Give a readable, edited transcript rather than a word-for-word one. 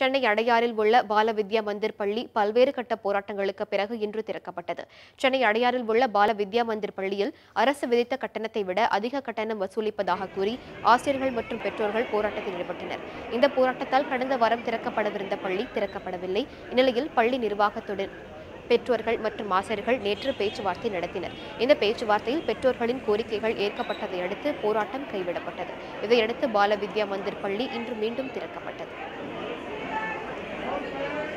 Chennai Adayaril Bulla, Bala Vidya Mandir Palli, Palveri Katta Poratangalukku Piragu Indru Thirakkappattadu. Chennai Adayaril Bulla, Bala Vidya Mandir Palliyil, Arasu Viditha Kattanathai Vida, Adhiga Kattanam Vasoolippadaga Koori, Aasiriyargal Matrum Pettorgal Porathathil Eedupattanar. Indha Porathathal Kadantha Varam Thirakkappadavirundha Palli, Thirakkappadavilai, Innilayil Palli Nirvagathudan. பெற்றோர்கள் மற்றும் ஆசிரியர்கள் நேற்று பேச்சுவார்த்தை நடத்தினர். இந்த பேச்சுவார்த்தையில் பெற்றோர்களின் கோரிக்கைகள் ஏற்கப்பட்டதை அடுத்து போராட்டம் கைவிடப்பட்டது. இதையடுத்து பால வித்யா மந்திர் பள்ளி இன்று மீண்டும் திறக்கப்பட்டது.